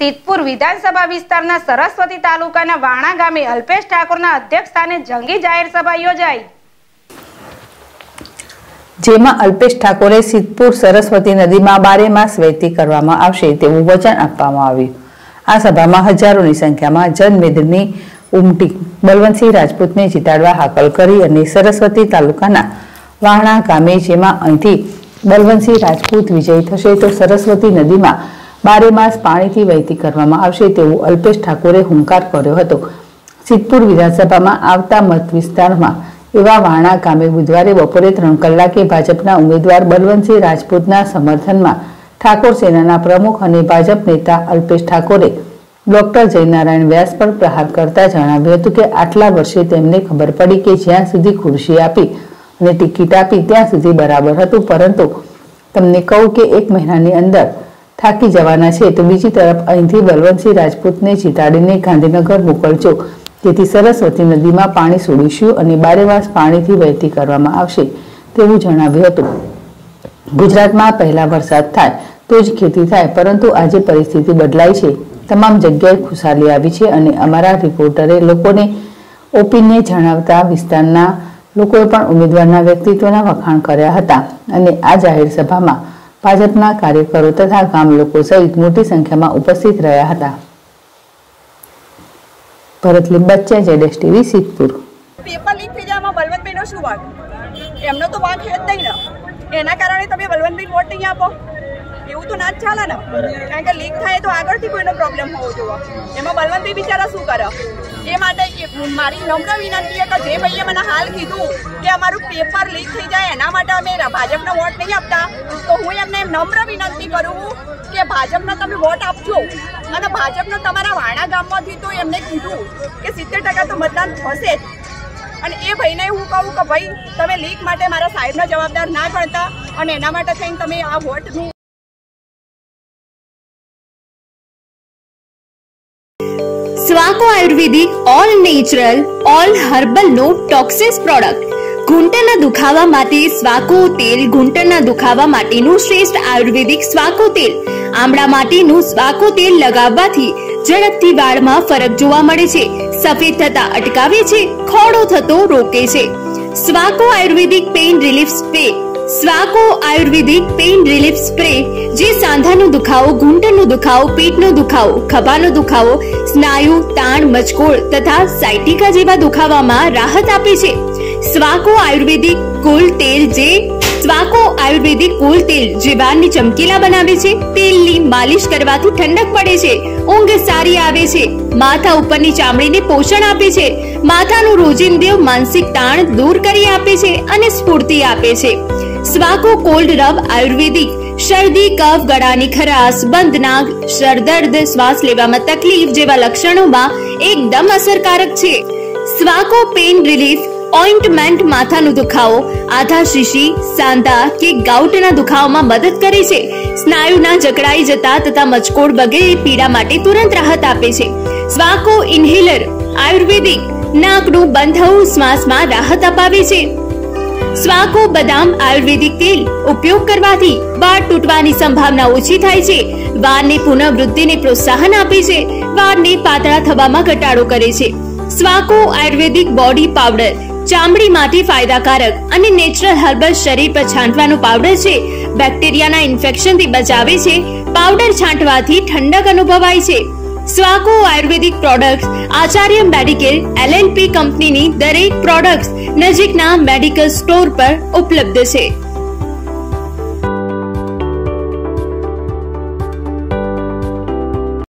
સિદ્ધપુર વિધાનસભા વિસ્તારના સરસ્વતી તાલુકાના વાણા ગામે અલ્પેશ ઠાકુરના અધ્યક્ષસ્થાને જંગી જાહેર સભા યોજાઈ, જેમાં અલ્પેશ ઠાકુરે સિદ્ધપુર સરસ્વતી નદીમાં 12 માસ વહેતી કરવામાં આવશે તેવું વચન આપવામાં આવ્યું. આ સભામાં હજારોની સંખ્યામાં જનમેદની ઉમટી બલવંત રાજપૂતને જીતાડવા હાકલ કરી અને સરસ્વતી તાલુકાના વાણા ગામે, જેમાં અહીંથી બલવંત રાજપૂત વિજય થશે તો સરસ્વતી નદીમાં 12 માસ પાણીથી વહેતી કરવામાં આવશે તેવું અલ્પેશ ઠાકુરે હુંકાર કર્યો હતો. સિદ્ધપુર વિધાનસભામાં આવતા મત વિસ્તારમાં એવા વાણા ગામે બુધવારે બપોરે 3 કલાકે ભાજપના ઉમેદવાર બલવંતસિંહ રાજપૂતના સમર્થનમાં ઠાકોર સેનાના પ્રમુખ અને ભાજપ નેતા અલ્પેશ ઠાકુરે ડોક્ટર જયનારાયણ વ્યાસ પર પ્રહાર કરતા જણાવ્યું હતું કે આટલા વર્ષે તેમને ખબર પડી કે જ્યાં સુધી ખુરશી આપી અને ટિકિટ આપી ત્યાં સુધી બરાબર હતું, પરંતુ તમને કહું કે 1 મહિનાની અંદર થાકી જવાના છે. તો બીજી તરફ અહીંથી બલવંતસિંહ રાજપૂતને જીતાડીને ગાંધીનગર મોકલજો, જેથી સરસ્વતી નદીમાં પાણી છોડીશું અને 12 માસ પાણીથી વહેતી કરવામાં આવશે તેવું જણાવ્યું હતું. ગુજરાતમાં પહેલા વરસાદ થાય તો જ ખેતી થાય, પરંતુ આજે પરિસ્થિતિ બદલાઈ છે. તમામ જગ્યાએ ખુશાલી આવી છે અને અમારા રિપોર્ટરે લોકોને ઓપિનિયન જણાવતા વિસ્તારના લોકોએ પણ ઉમેદવારના વ્યક્તિત્વના વખાણ કર્યા હતા અને આ જાહેર સભામાં ભાજપના કાર્યકરો તથા ગામ લોકો સહિત મોટી સંખ્યામાં ઉપસ્થિત રહ્યા હતા. ભરત લિંબાચિયા, જેડેશ ટીવી, સિદ્ધપુર. પેપર લીક થઈ જવામાં બલવંતભાઈનો શું વાંક? એમનો તો વાંક છે જ નહીં ને. એના કારણે તમે બલવંતભાઈને વોટ નહીં આપો એવું તો ના જ ચાલે ને, કારણ કે લીક થાય તો આગળથી કોઈનો પ્રોબ્લેમ હોવો જોઈએ. એમાં બલવંતભાઈ બિચારા શું કરે? એ માટે મારી નમ્ર વિનંતી કે જે ભાઈએ મને હાલ કીધું કે અમારું પેપર લીક થઈ જાય એના માટે અમે ભાજપનો વોટ નહીં આપતા, તો હું એમને નમ્ર વિનંતી કરું કે ભાજપનો તમે વોટ આપજો. અને ભાજપનો તમારા વાણા ગામમાંથી તો એમને કીધું કે 70% તો મતદાન થશે જ. અને એ ભાઈને હું કહું કે ભાઈ તમે લીક માટે મારા સાહેબનો જવાબદાર ના ગણતા અને એના માટે થઈને તમે આ વોટનું Swaco Ayurvedic all natural all herbal no toxins product घूंटणना दुखावा माटे स्वाको तेल घूंटणना दुखावा माटेनु श्रेष्ठ आयुर्वेदिक स्वाको तेल आमड़ा माटेनु स्वाको तेल लगावाथी झड़पथी वाळमां फरक जोवा मळे छे, सफेद थता अटकावे छे, खोड़ो थतो रोके छे. Swaco Ayurvedic pain relief spray. Swaco Ayurvedic pain relief spray जे सांधानो दुखावो, घूंटणनो दुखावो, पेटनो दुखावो, खभानो दुखावो, स्नायु, ताण, मचकोड़ तथा साइटिका जेवा दुखावामां राहत आपे छे. स्वाको आयुर्वेदिक कूल तेल जे स्वाको आयुर्वेदिक कूल तेल जे बारने चमकीला बनावे छे. तेलनी मालिश करवाथी ठंडक पड़े छे, ऊंघ सारी आवे छे, माथा उपरनी चामड़ीने पोषण आपे छे, माथानो रोजिंदो मानसिक ताण दूर करी आपे छे अने स्फूर्ति आपे छे. स्वाको कोल्ड रब आयुर्वेदिक शर्दी, कफ, गळानी खराश, बंद नाक, सरदर्द, श्वास लेवामां तकलीफ जेवा लक्षणोमां एकदम असरकारक छे. स्वाको पेन रिलीफ ऑइंटमेंट माथानो दुखावो, आधा शीशी, सांधा के गाउटना दुखावामां मदद करे छे. स्नायुना जकड़ाई जता तथा मचकोड़ वगैरे पीड़ा माटे तुरंत राहत आपे छे. स्वाको इनहेलर आयुर्वेदिक नाकनु बंधाऊ श्वासमां राहत अपावे छे. स्वाको बदाम आयुर्वेदिक तेल उपयोग करवाथी वाળ તૂટવાની સંભાવના ઓછી થાય છે, વાળની પુનઃવૃદ્ધિને પ્રોત્સાહન આપે છે, વાળને પાતળા થવામાં ઘટાડો કરે છે. स्वाको आयुर्वेदिक बॉडी पाउडर ચામડી માટે ફાયદાકારક અને નેચરલ હર્બલ શરીર પર છાંટવાનો પાવડર છે. બેક્ટેરિયાના ઇન્ફેક્શનથી બચાવે છે. પાવડર છાંટવાથી ઠંડક અનુભવાય છે. Swaco Ayurvedic products Acharya Medicare LNP company नी दरेक प्रोडक्ट्स नजीकना मेडिकल स्टोर पर उपलब्ध है.